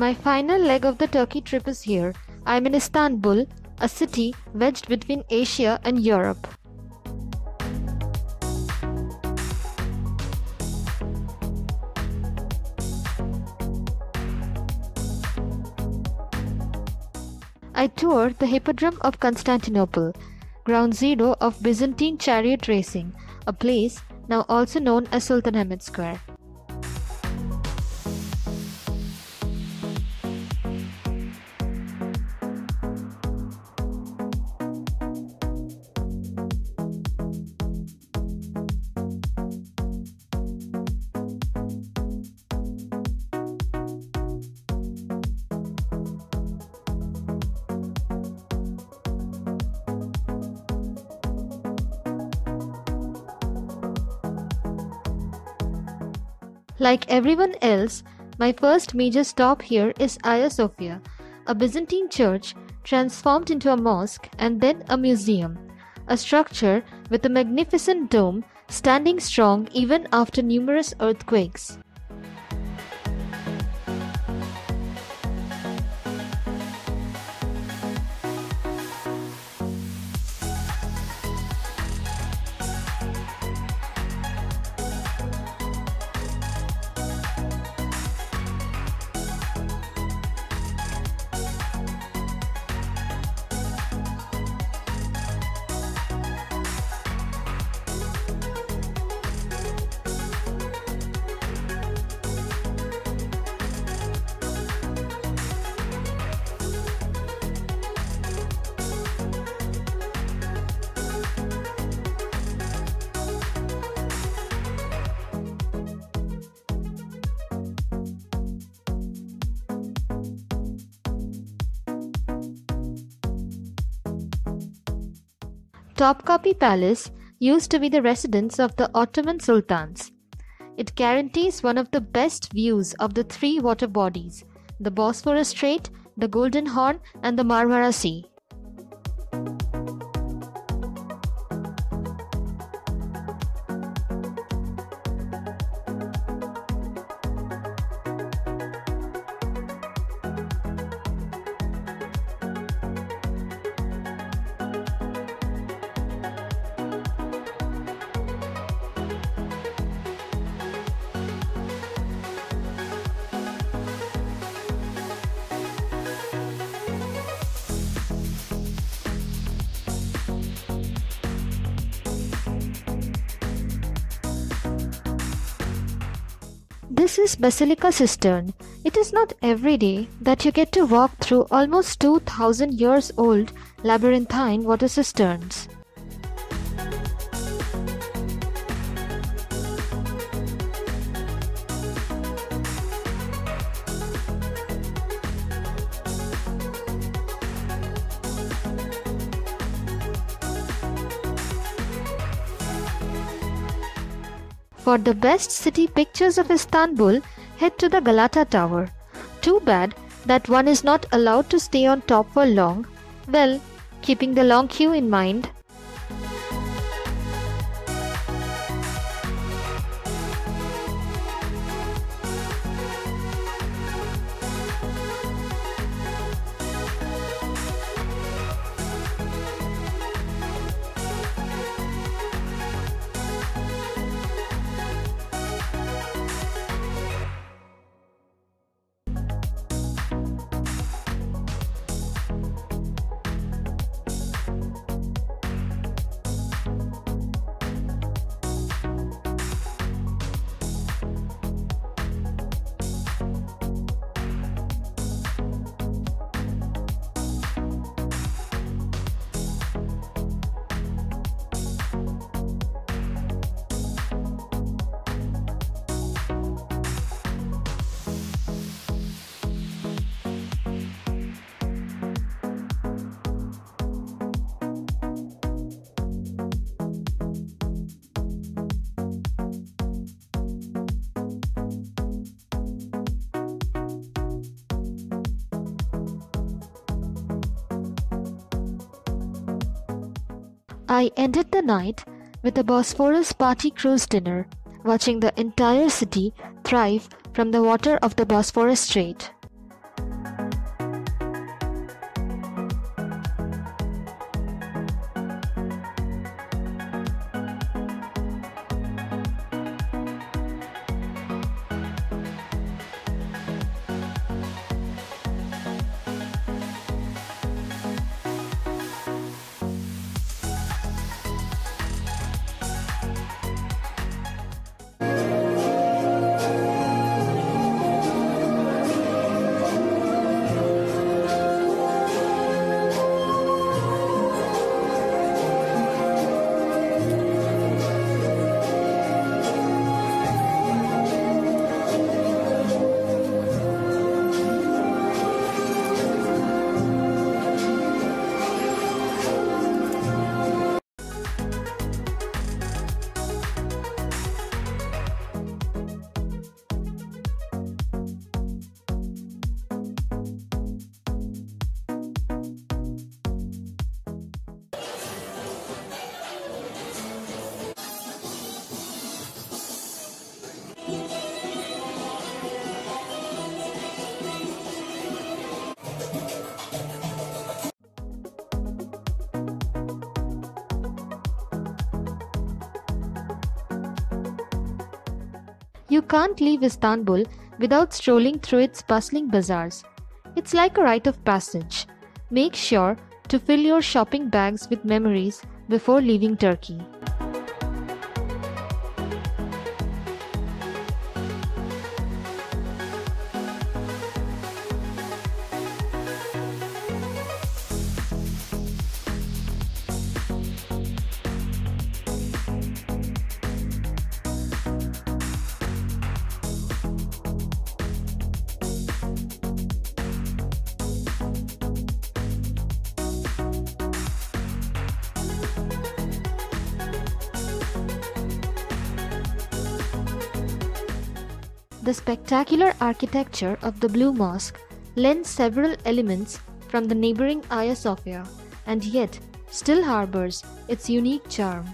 My final leg of the Turkey trip is here. I'm in Istanbul, a city wedged between Asia and Europe. I toured the Hippodrome of Constantinople, ground zero of Byzantine chariot racing, a place now also known as Sultanahmet Square. Like everyone else, my first major stop here is Hagia Sophia, a Byzantine church transformed into a mosque and then a museum, a structure with a magnificent dome standing strong even after numerous earthquakes. Topkapi Palace used to be the residence of the Ottoman sultans. It guarantees one of the best views of the three water bodies, the Bosphorus Strait, the Golden Horn, and the Marmara Sea. This is Basilica Cistern. It is not every day that you get to walk through almost 2,000 years old labyrinthine water cisterns. For the best city pictures of Istanbul, head to the Galata Tower. Too bad that one is not allowed to stay on top for long. Well, keeping the long queue in mind. I ended the night with a Bosphorus party cruise dinner, watching the entire city thrive from the water of the Bosphorus Strait. You can't leave Istanbul without strolling through its bustling bazaars. It's like a rite of passage. Make sure to fill your shopping bags with memories before leaving Turkey. The spectacular architecture of the Blue Mosque lends several elements from the neighboring Hagia Sophia, and yet still harbors its unique charm.